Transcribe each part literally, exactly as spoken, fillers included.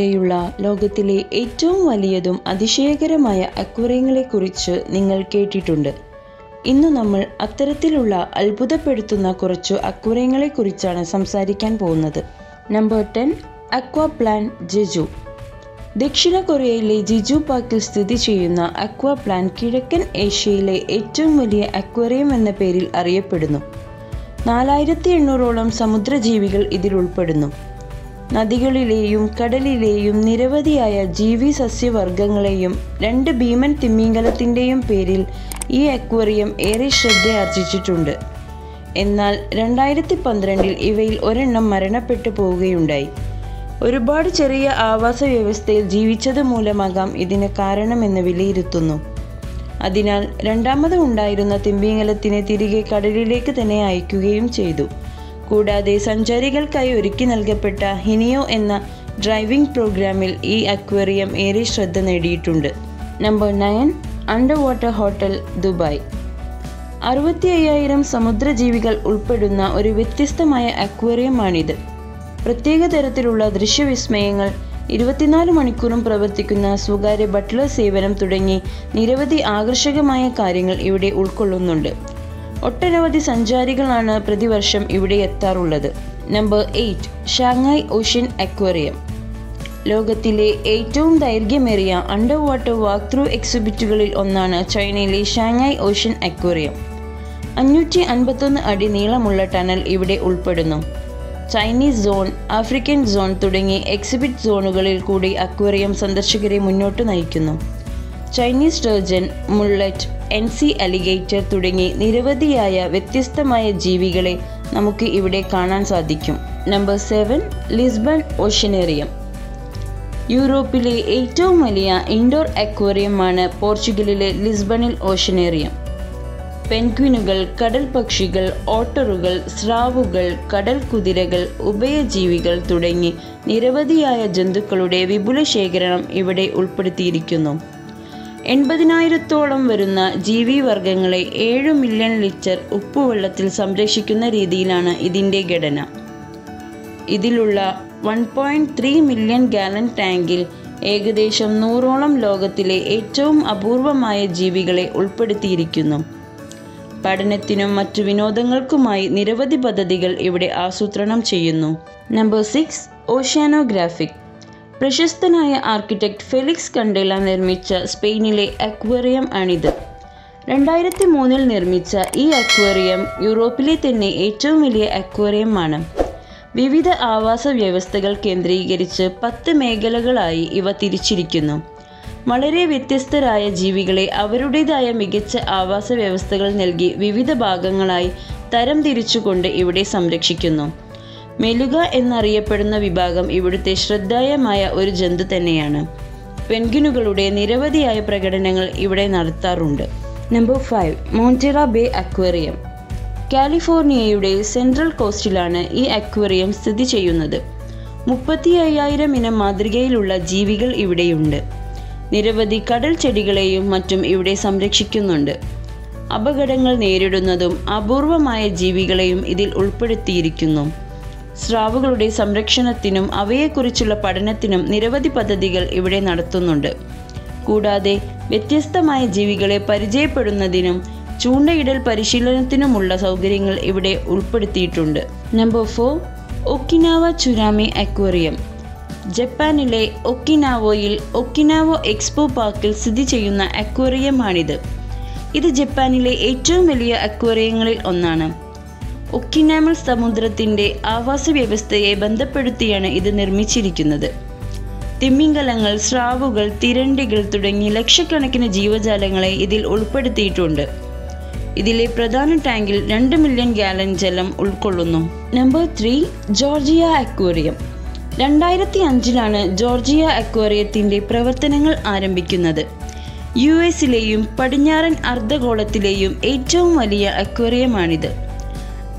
വരെയുള്ള ലോകത്തിലെ ഏറ്റവും വലിയതും അതിശയകരമായ അക്വേറിയങ്ങളെക്കുറിച്ച് നിങ്ങൾ കേട്ടിട്ടുണ്ട്. ഇന്ന് നമ്മൾ അത്തരത്തിലുള്ള അത്ഭുതപ്പെടുത്തുന്ന കുറച്ച് അക്വേറിയങ്ങളെക്കുറിച്ചാണ് സംസാരിക്കാൻ പോകുന്നത്. Number ten, aqua plan Jeju. ദക്ഷിണ കൊറിയയിലെ ജിജു പാർക്കിൽ സ്ഥിതി ചെയ്യുന്ന അക്വാ പ്ലാൻ കിഴക്കൻ ഏഷ്യയിലെ ഏറ്റവും വലിയ അക്വേറിയം എന്ന പേരിൽ അറിയപ്പെടുന്നു. നാലായിരത്തി എണ്ണൂറോളം സമുദ്രജീവികൾ ഇതിൽ ഉൾപ്പെടുന്നു. നദികളിലെയും കടലിലെയും നിരവധിയായ ജീവി സസ്യവർഗങ്ങളെയും രണ്ട് ഭീമൻ തിമിംഗലത്തിൻ്റെയും പേരിൽ ഈ അക്വേറിയം ഏറെ ശ്രദ്ധയാർജിച്ചിട്ടുണ്ട്. എന്നാൽ രണ്ടായിരത്തി പന്ത്രണ്ടിൽ ഇവയിൽ ഒരെണ്ണം മരണപ്പെട്ടു പോവുകയുണ്ടായി. ഒരുപാട് ചെറിയ ആവാസ വ്യവസ്ഥയിൽ ജീവിച്ചത് മൂലമാകാം ഇതിന് കാരണമെന്ന് വിലയിരുത്തുന്നു. അതിനാൽ രണ്ടാമത് ഉണ്ടായിരുന്ന തിമിംഗലത്തിനെ തിരികെ കടലിലേക്ക് തന്നെ അയക്കുകയും ചെയ്തു. കൂടാതെ സഞ്ചാരികൾക്കായി ഒരുക്കി നൽകപ്പെട്ട ഹിനിയോ എന്ന ഡ്രൈവിംഗ് പ്രോഗ്രാമിൽ ഈ അക്വേറിയം ഏറെ ശ്രദ്ധ നേടിയിട്ടുണ്ട്. Number nine, under water hotel Dubai. അറുപത്തി അയ്യായിരം സമുദ്രജീവികൾ ഉൾപ്പെടുന്ന ഒരു വ്യത്യസ്തമായ അക്വേറിയമാണിത്. പ്രത്യേക തരത്തിലുള്ള ദൃശ്യവിസ്മയങ്ങൾ, ഇരുപത്തിനാല് മണിക്കൂറും പ്രവർത്തിക്കുന്ന സ്വകാര്യ ബട്ട്ലർ സേവനം തുടങ്ങി നിരവധി ആകർഷകമായ കാര്യങ്ങൾ ഇവിടെ ഉൾക്കൊള്ളുന്നുണ്ട്. ഒട്ടനവധി സഞ്ചാരികളാണ് പ്രതിവർഷം ഇവിടെ എത്താറുള്ളത്. Number eight, Shanghai ocean aquarium. ലോകത്തിലെ ഏറ്റവും ദൈർഘ്യമേറിയ അണ്ടർ വാട്ടർ വാക്ക് ത്രൂ എക്സിബിറ്റുകളിൽ ഒന്നാണ് ചൈനയിലെ ഷാങ്ഹായ് ഓഷ്യൻ അക്വേറിയം. അഞ്ഞൂറ്റി അൻപത്തൊന്ന് അടി നീളമുള്ള ടണൽ ഇവിടെ ഉൾപ്പെടുന്നു. ചൈനീസ് സോൺ, ആഫ്രിക്കൻ സോൺ തുടങ്ങി എക്സിബിറ്റ് സോണുകളിൽ കൂടി അക്വേറിയം സന്ദർശകരെ മുന്നോട്ട് നയിക്കുന്നു. Chinese sturgeon, mullet, N C alligator തുടങ്ങി നിരവധിയായ വ്യത്യസ്തമായ ജീവികളെ നമുക്ക് ഇവിടെ കാണാൻ സാധിക്കും. Number seven, Lisbon oceanarium. യൂറോപ്പിലെ ഏറ്റവും വലിയ ഇൻഡോർ അക്വേറിയമാണ് പോർച്ചുഗലിലെ ലിസ്ബണിൽ ഓഷനേറിയം. പെൻഗ്വിനുകൾ, കടൽ പക്ഷികൾ, ഓട്ടറുകൾ, സ്രാവുകൾ, കടൽ കുതിരകൾ, ഉഭയജീവികൾ തുടങ്ങി നിരവധിയായ ജന്തുക്കളുടെ വിപുല ശേഖരണം ഇവിടെ ഉൾപ്പെടുത്തിയിരിക്കുന്നു. എൺപതിനായിരത്തോളം വരുന്ന ജീവിവർഗങ്ങളെ ഏഴ് മില്യൺ ലിറ്റർ ഉപ്പുവെള്ളത്തിൽ സംരക്ഷിക്കുന്ന രീതിയിലാണ് ഇതിൻ്റെ ഘടന. ഇതിലുള്ള one point three million gallon ടാങ്കിൽ ഏകദേശം നൂറോളം ലോകത്തിലെ ഏറ്റവും അപൂർവമായ ജീവികളെ ഉൾപ്പെടുത്തിയിരിക്കുന്നു. പഠനത്തിനും മറ്റു വിനോദങ്ങൾക്കുമായി നിരവധി പദ്ധതികൾ ഇവിടെ ആസൂത്രണം ചെയ്യുന്നു. Number six, oceanographic. പ്രശസ്തനായ ആർക്കിടെക്ട് ഫെലിക്സ് കണ്ടേല നിർമ്മിച്ച സ്പെയിനിലെ അക്വേറിയം ആണിത്. രണ്ടായിരത്തി മൂന്നിൽ നിർമ്മിച്ച ഈ അക്വേറിയം യൂറോപ്പിലെ തന്നെ ഏറ്റവും വലിയ അക്വേറിയമാണ്. വിവിധ ആവാസ വ്യവസ്ഥകൾ കേന്ദ്രീകരിച്ച് പത്ത് മേഖലകളായി ഇവ തിരിച്ചിരിക്കുന്നു. വളരെ വ്യത്യസ്തരായ ജീവികളെ അവരുടേതായ മികച്ച ആവാസ വ്യവസ്ഥകൾ നൽകി വിവിധ ഭാഗങ്ങളായി തരം തിരിച്ചുകൊണ്ട് ഇവിടെ സംരക്ഷിക്കുന്നു. മെലുക എന്നറിയപ്പെടുന്ന വിഭാഗം ഇവിടുത്തെ ശ്രദ്ധേയമായ ഒരു ജന്തു തന്നെയാണ്. പെൻഗ്വിനുകളുടെ നിരവധിയായ പ്രകടനങ്ങൾ ഇവിടെ നടത്താറുണ്ട്. Number five, Monterey bay aquarium. കാലിഫോർണിയയുടെ സെൻട്രൽ കോസ്റ്റിലാണ് ഈ അക്വേറിയം സ്ഥിതി ചെയ്യുന്നത്. മുപ്പത്തി അയ്യായിരം ഇനം മാതൃകയിലുള്ള ജീവികൾ ഇവിടെയുണ്ട്. നിരവധി കടൽ ചെടികളെയും മറ്റും ഇവിടെ സംരക്ഷിക്കുന്നുണ്ട്. അപകടങ്ങൾ നേരിടുന്നതും അപൂർവമായ ജീവികളെയും ഇതിൽ ഉൾപ്പെടുത്തിയിരിക്കുന്നു. സ്രാവുകളുടെ സംരക്ഷണത്തിനും അവയെക്കുറിച്ചുള്ള പഠനത്തിനും നിരവധി പദ്ധതികൾ ഇവിടെ നടത്തുന്നുണ്ട്. കൂടാതെ വ്യത്യസ്തമായ ജീവികളെ പരിചയപ്പെടുന്നതിനും ചൂണ്ടയിടൽ പരിശീലനത്തിനുമുള്ള സൗകര്യങ്ങൾ ഇവിടെ ഉൾപ്പെടുത്തിയിട്ടുണ്ട്. Number four, Okinawa Churaumi aquarium. ജപ്പാനിലെ ഒക്കിനാവോയിൽ ഒക്കിനാവോ എക്സ്പോ പാർക്കിൽ സ്ഥിതി ചെയ്യുന്ന അക്വേറിയമാണിത്. ഇത് ജപ്പാനിലെ ഏറ്റവും വലിയ അക്വേറിയങ്ങളിൽ ഒന്നാണ്. ഒക്കിനാവൽ സമുദ്രത്തിൻ്റെ ആവാസ വ്യവസ്ഥയെ ബന്ധപ്പെടുത്തിയാണ് ഇത് നിർമ്മിച്ചിരിക്കുന്നത്. തിമിംഗലങ്ങൾ, സ്രാവുകൾ, തിരണ്ടികൾ തുടങ്ങി ലക്ഷക്കണക്കിന് ജീവജാലങ്ങളെ ഇതിൽ ഉൾപ്പെടുത്തിയിട്ടുണ്ട്. ഇതിലെ പ്രധാന ടാങ്കിൽ രണ്ട് മില്യൺ ഗാലൻ ജലം ഉൾക്കൊള്ളുന്നു. Number three, Georgia aquarium. രണ്ടായിരത്തി അഞ്ചിലാണ് ജോർജിയ അക്വേറിയത്തിൻ്റെ പ്രവർത്തനങ്ങൾ ആരംഭിക്കുന്നത്. യു എസിലെയും പടിഞ്ഞാറൻ അർദ്ധഗോളത്തിലെയും ഏറ്റവും വലിയ അക്വേറിയമാണിത്.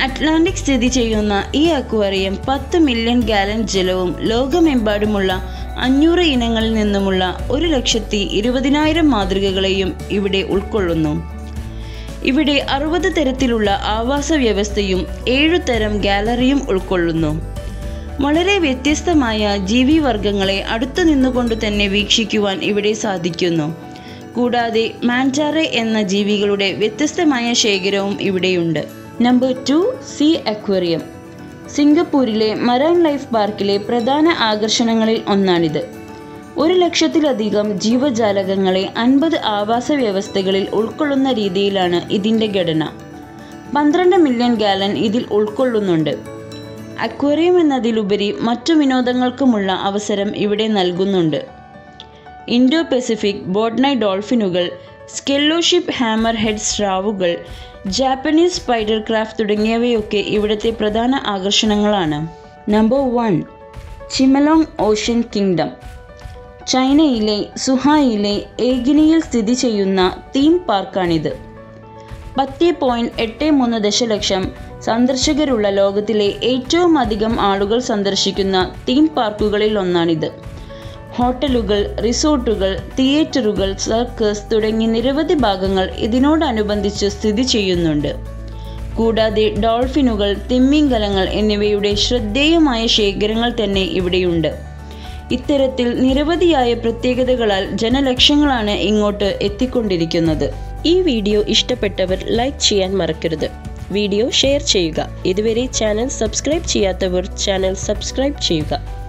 അറ്റ്ലാന്റിക് സ്ഥിതി ചെയ്യുന്ന ഈ അക്വേറിയം പത്ത് മില്യൺ ഗാലൻ ജലവും ലോകമെമ്പാടുമുള്ള അഞ്ഞൂറ് ഇനങ്ങളിൽ നിന്നുമുള്ള ഒരു ലക്ഷത്തി ഇരുപതിനായിരം മാതൃകകളെയും ഇവിടെ ഉൾക്കൊള്ളുന്നു. ഇവിടെ അറുപത് തരത്തിലുള്ള ആവാസ വ്യവസ്ഥയും ഏഴു തരം ഗാലറിയും ഉൾക്കൊള്ളുന്നു. വളരെ വ്യത്യസ്തമായ ജീവിവർഗങ്ങളെ അടുത്തു നിന്നുകൊണ്ട് തന്നെ വീക്ഷിക്കുവാൻ ഇവിടെ സാധിക്കുന്നു. കൂടാതെ മാൻചാറെ എന്ന ജീവികളുടെ വ്യത്യസ്തമായ ശേഖരവും ഇവിടെയുണ്ട്. Number two, sea aquarium. സിംഗപ്പൂരിലെ മറൈൻ ലൈഫ് പാർക്കിലെ പ്രധാന ആകർഷണങ്ങളിൽ ഒന്നാണിത്. ഒരു ലക്ഷത്തിലധികം ജീവജാലകങ്ങളെ അൻപത് ആവാസ വ്യവസ്ഥകളിൽ ഉൾക്കൊള്ളുന്ന രീതിയിലാണ് ഇതിൻ്റെ ഘടന. പന്ത്രണ്ട് മില്യൺ ഗാലൻ ഇതിൽ ഉൾക്കൊള്ളുന്നുണ്ട്. അക്വേറിയം എന്നതിലുപരി മറ്റു വിനോദങ്ങൾക്കുമുള്ള അവസരം ഇവിടെ നൽകുന്നുണ്ട്. ഇൻഡോ പെസിഫിക് ബോഡ്നൈ ഡോൾഫിനുകൾ, സ്കെല്ലോഷിപ്പ് ഹാമർ ഹെഡ് സ്രാവുകൾ, ജാപ്പനീസ് സ്പൈഡർ ക്രാഫ്റ്റ് തുടങ്ങിയവയൊക്കെ ഇവിടുത്തെ പ്രധാന ആകർഷണങ്ങളാണ്. Number one, Chimelong ocean kingdom. ചൈനയിലെ സുഹായിലെ ഏഗിനിയിൽ സ്ഥിതി ചെയ്യുന്ന തീം പാർക്കാണിത്. പത്ത് പോയിൻറ്റ് എട്ട് മൂന്ന് ദശലക്ഷം സന്ദർശകരുള്ള ലോകത്തിലെ ഏറ്റവും അധികം ആളുകൾ സന്ദർശിക്കുന്ന തീം പാർക്കുകളിൽ ഒന്നാണിത്. ഹോട്ടലുകൾ, റിസോർട്ടുകൾ, തിയേറ്ററുകൾ, സർക്കസ് തുടങ്ങി നിരവധി ഭാഗങ്ങൾ ഇതിനോടനുബന്ധിച്ച് സ്ഥിതി ചെയ്യുന്നുണ്ട്. കൂടാതെ ഡോൾഫിനുകൾ, തിമ്മിംഗലങ്ങൾ എന്നിവയുടെ ശ്രദ്ധേയമായ ശേഖരങ്ങൾ തന്നെ ഇവിടെയുണ്ട്. ഇത്തരത്തിൽ നിരവധിയായ പ്രത്യേകതകളാൽ ജനലക്ഷങ്ങളാണ് ഇങ്ങോട്ട് എത്തിക്കൊണ്ടിരിക്കുന്നത്. ഈ വീഡിയോ ഇഷ്ടപ്പെട്ടവർ ലൈക്ക് ചെയ്യാൻ മറക്കരുത്. വീഡിയോ ഷെയർ ചെയ്യുക. ഇതുവരെ ചാനൽ സബ്സ്ക്രൈബ് ചെയ്യാത്തവർ ചാനൽ സബ്സ്ക്രൈബ് ചെയ്യുക.